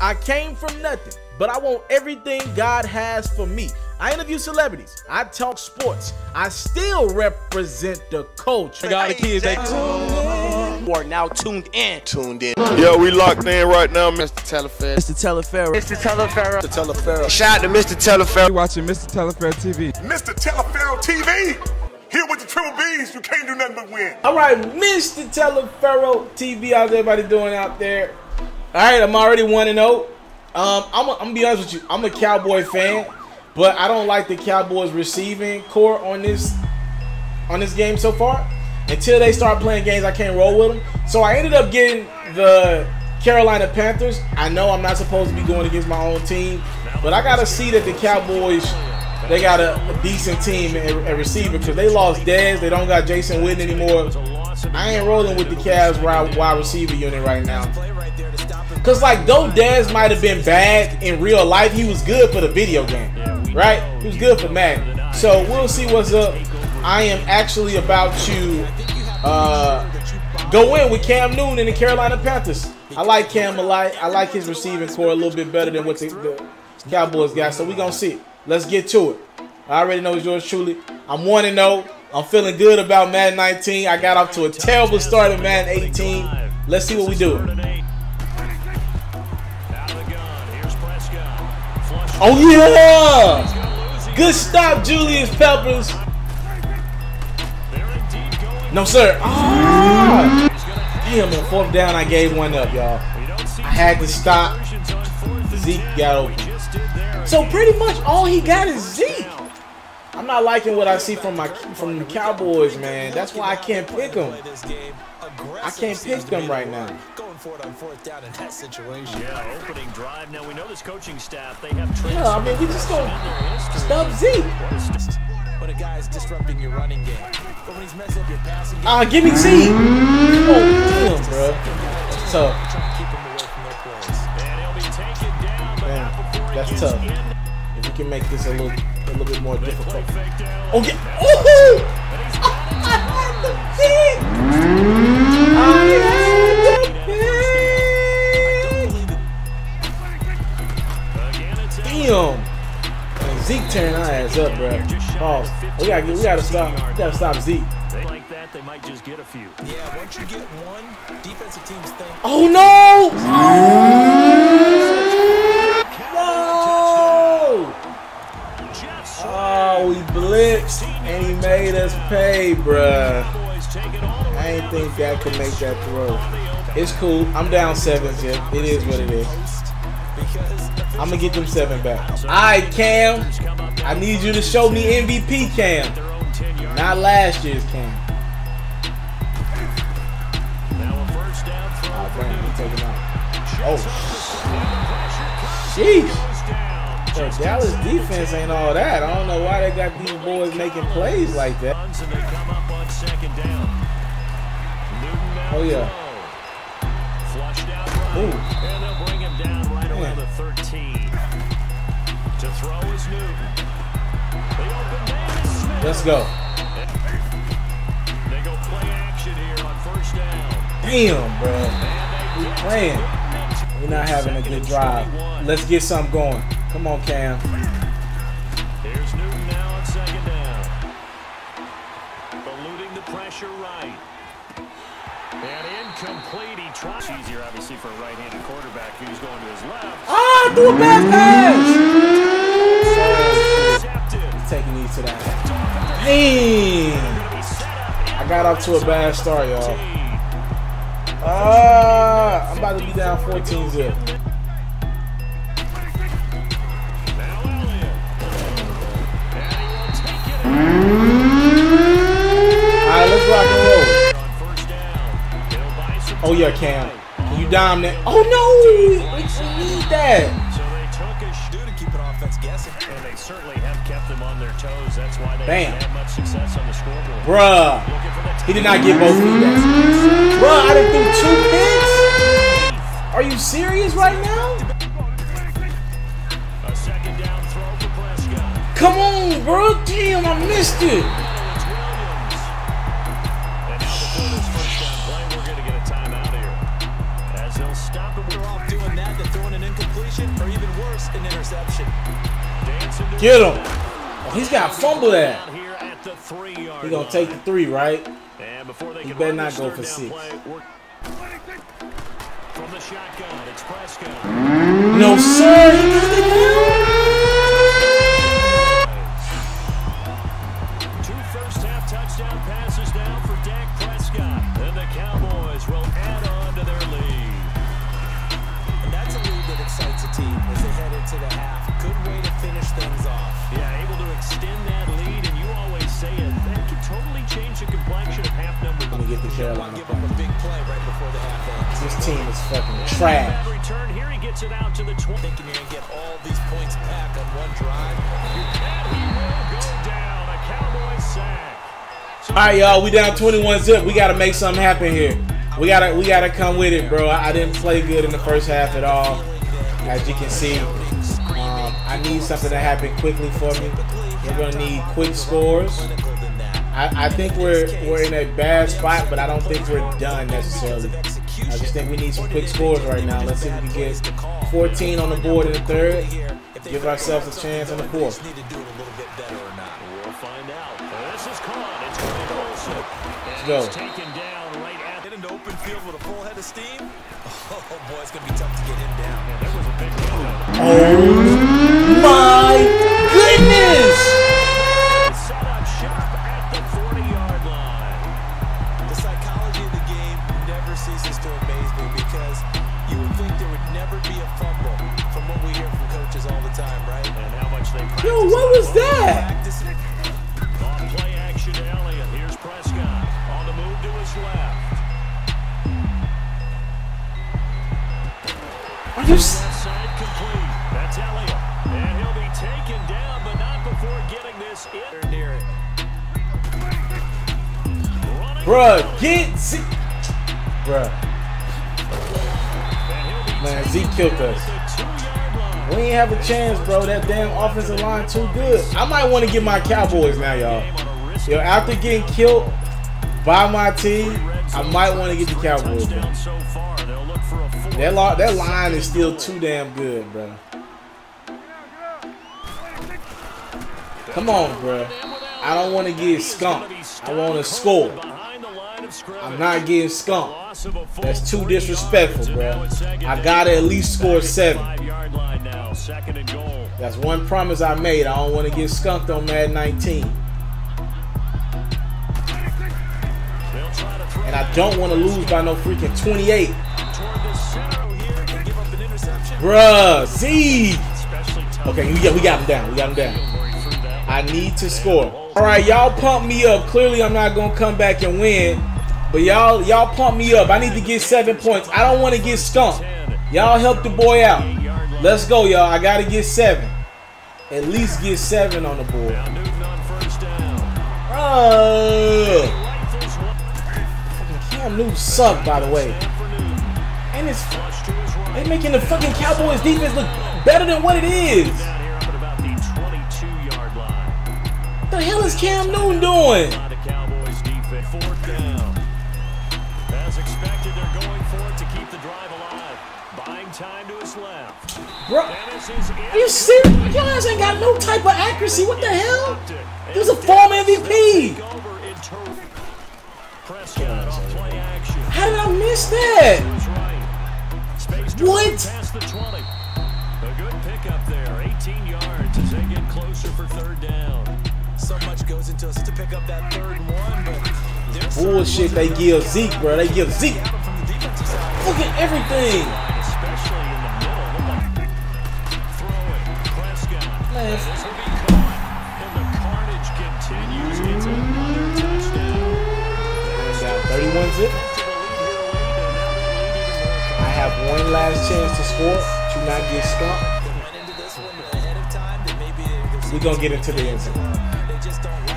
I came from nothing, but I want everything God has for me. I interview celebrities. I talk sports. I still represent the culture. I got the kids. You are now tuned in. Yeah, we locked in right now. Mr. Taliaferro. Shout out to Mr. Taliaferro. You watching Mr. Taliaferro TV. Mr. Taliaferro TV. Here with the triple B's, you can't do nothing but win. All right, Mr. Taliaferro TV, how's everybody doing out there? All right, I'm already 1-0. I'm gonna be honest with you. I'm a Cowboy fan, but I don't like the Cowboys receiving core on this game so far. Until they start playing games, I can't roll with them. So I ended up getting the Carolina Panthers. I know I'm not supposed to be going against my own team, but I gotta see that the Cowboys. They got a decent team at receiver because they lost Dez. They don't got Jason Witten anymore. I ain't rolling with the Cavs wide receiver unit right now. Because, like, though Dez might have been bad in real life, he was good for the video game, right? He was good for Madden. So, we'll see what's up. I am actually about to go in with Cam Newton and the Carolina Panthers. I like Cam a lot. I like his receiving score a little bit better than what the Cowboys got. So, we're going to see it. Let's get to it. I already know it's yours truly. I'm 1-0. I'm feeling good about Madden 19. I got off to a terrible start in Madden 18. Let's see what we do. Oh, yeah! Good stop, Julius Peppers. No, sir. Oh. Damn, on fourth down, I gave one up, y'all. I had to stop. Zeke got open. So pretty much all he got is Zeke. I'm not liking what I see from the Cowboys, man. That's why I can't pick them. I can't pick them right now. Going for it on fourth down in that situation. Yeah, opening drive. Now we know this coaching staff. They have trained. Yeah, I mean we just gonna stop Zeke. But a guy's disrupting your running game. But when he's messing up your passing game. Give me Zeke. Oh damn, bro. That's tough. That's tough. If we can make this a little bit more difficult. Oh yeah! Woohoo! I had the pick! Damn! Man, Zeke tearing our ass up, bro. Oh, we gotta stop. We gotta stop Zeke. Like that, they might just get a few. Yeah, once you get one, defensive teams think. Oh no! Oh, he blitzed and he made us pay, bruh. I ain't think Dak could make that throw. It's cool. I'm down 7, Jim. It is what it is. I'm gonna get them 7 back. All right, Cam. I need you to show me MVP, Cam. Not last year's Cam. Oh, damn, he took him out. Oh, sheesh. Yo, Dallas defense ain't all that. I don't know why they got these boys making plays like that. Oh yeah. Ooh. And they'll bring him down right around the 13. To throw is Newton. Let's go. They go play action here on first down. Damn, bro. We playing. We're not having a good drive. Let's get something going. Come on, Cam. There's Newton now on second down. Eluding the pressure right. And incomplete. He tries. Easier, obviously, for a right-handed quarterback who's going to his left. Ah, do a bad pass. Taking these to that. Dang. I got off to a bad start, y'all. I'm about to be down 14-0. Oh yeah, Cam. Can you dominate? Oh no! We need that. So they took a shoe to keep an offense guessing, and they certainly have kept them on their toes. That's why they haven't had much success on the scoreboard. Bruh, he did not get both feedbacks. Bruh, I done threw 2 picks. Are you serious right now? A second down throw for Prescott. Come on, bro. Damn, I missed it. Stop it. We're off doing that. They're throwing an incomplete. completion, or even worse, an interception. Get him. Oh, he's got fumbled at. He's going to take the 3, right? He better not go for 6. From the shotgun, it's Prescott. No, sir. He got the ball. 2 first-half touchdown passes down for Dak Prescott. And the Cowboys will add on to their lead. And that's a lead that excites a team as they head into the half. Good way to finish things off. Yeah, able to extend that lead, and you always say it. That can totally change the complexion of half number. I'm going to get the Carolina give him a big play right before the half. This team is fucking trash. Return here, he gets it out to the 20. Thinking you're gonna get all these points back on one drive. And he will go down. A Cowboy sack. All right, y'all, we down 21-0. We gotta make something happen here. We gotta come with it, bro. I didn't play good in the first half at all, as you can see. I need something to happen quickly for me. We're gonna need quick scores. I think we're in a bad spot, but I don't think we're done necessarily. I just think we need some quick scores right now. Let's see if we can get 14 on the board in the 3rd. Give ourselves a chance in the 4th. Let's go. Oh my goodness! Yo, what was that? On play action to Elliott. Here's Prescott on the move to his left. Are you side complete? That's Elliott. And he'll be taken down, but not before getting this in near it. Bruh, get Z. Bruh. Man, Z killed us. We ain't have a chance, bro. That damn offensive line too good. I might want to get my Cowboys now, y'all. Yo, after getting killed by my team, I might want to get the Cowboys, bro. That line is still too damn good, bro. Come on, bro. I don't want to get skunked. I want to score. I'm not getting skunked. That's too disrespectful, bro. I got to at least score 7. That's one promise I made. I don't want to get skunked on Madden 19. And I don't want to lose by no freaking 28. Bruh, see. Okay, we got him down. We got him down. I need to score. All right, y'all pump me up. Clearly, I'm not going to come back and win. But y'all pump me up. I need to get 7 points. I don't want to get skunked. Y'all help the boy out. Let's go, y'all. I gotta get 7. At least get 7 on the board. Fucking Cam Newton sucked, by the way. And it's they making the fucking Cowboys defense look better than what it is. What the hell is Cam Newton doing? As expected, they're going for it to keep the drive alive. Buying time to his left. Bro, are you serious? You guys ain't got no type of accuracy. What the hell? He was a former MVP. How did I miss that? What? A good pickup there. 18 yards as they get closer for 3rd down. So much goes into us to pick up that 3rd one, but bullshit they give Zeke, bro. They give Zeke. Look at everything. I have one last chance to score to not get skunked. We're going to get into the end zone.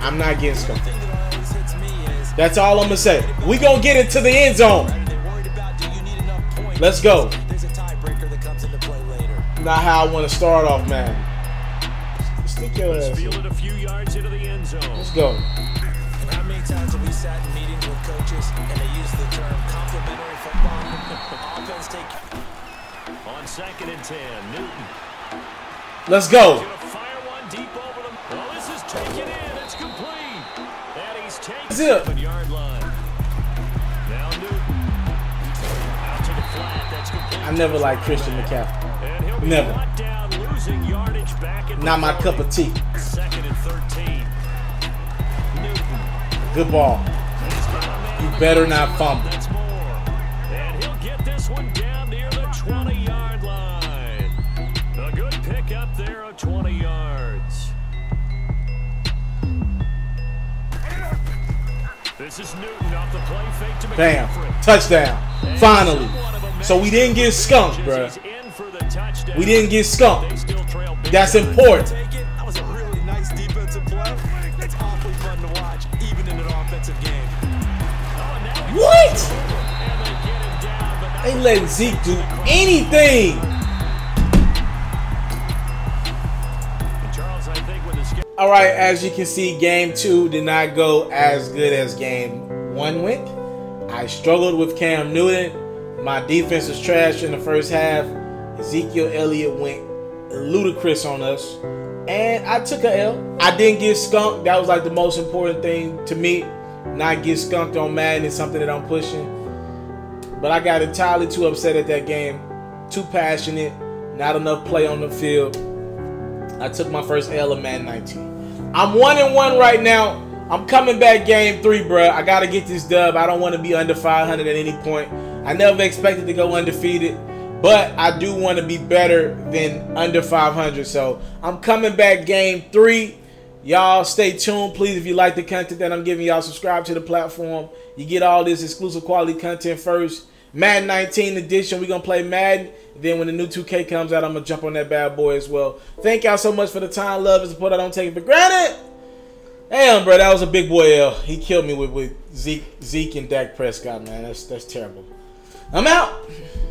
I'm not getting skunked. That's all I'm going to say. We're going to get into the end zone. Let's go. Not how I want to start off, man. Stick your ass. Let's go. How many times have we sat in meetings with coaches and they use the term complimentary football? Offense take On second and 10, Newton. Let's go. Fire one deep over the... Well, this is taken in. It's complete. And he's taken to the yard line. Now Newton. Out to the flat. That's complete. I never liked Christian McCaffrey. Never. Down, losing yardage back in not my morning. Cup of tea. Second and 13. Newton. Good ball. You better not fumble. And he'll get this one down near the 20-yard line. A good pick up there of 20 yards. This is Newton off the play fake to McCaffrey. Bam. Touchdown. Finally. So we didn't get skunked, bro. We didn't get skunked. That's important. That was a really nice defensive play. That's awfully fun to watch, even in an offensive game. What? They letting Zeke do anything. All right, as you can see, game two did not go as good as game one went. I struggled with Cam Newton. My defense was trash in the first half. Ezekiel Elliott went ludicrous on us. And I took a L. I didn't get skunked. That was like the most important thing to me. Not get skunked on Madden is something that I'm pushing. But I got entirely too upset at that game. Too passionate. Not enough play on the field. I took my first L of Madden 19. I'm 1-1 right now. I'm coming back game three, bro. I got to get this dub. I don't want to be under 500 at any point. I never expected to go undefeated. But I do want to be better than under 500. So I'm coming back game three. Y'all stay tuned. Please, if you like the content that I'm giving y'all, subscribe to the platform. You get all this exclusive quality content first. Madden 19 edition. We're going to play Madden. Then when the new 2K comes out, I'm going to jump on that bad boy as well. Thank y'all so much for the time, love, and support. I don't take it for granted. Damn, bro, that was a big boy L. He killed me with Zeke and Dak Prescott, man. That's terrible. I'm out.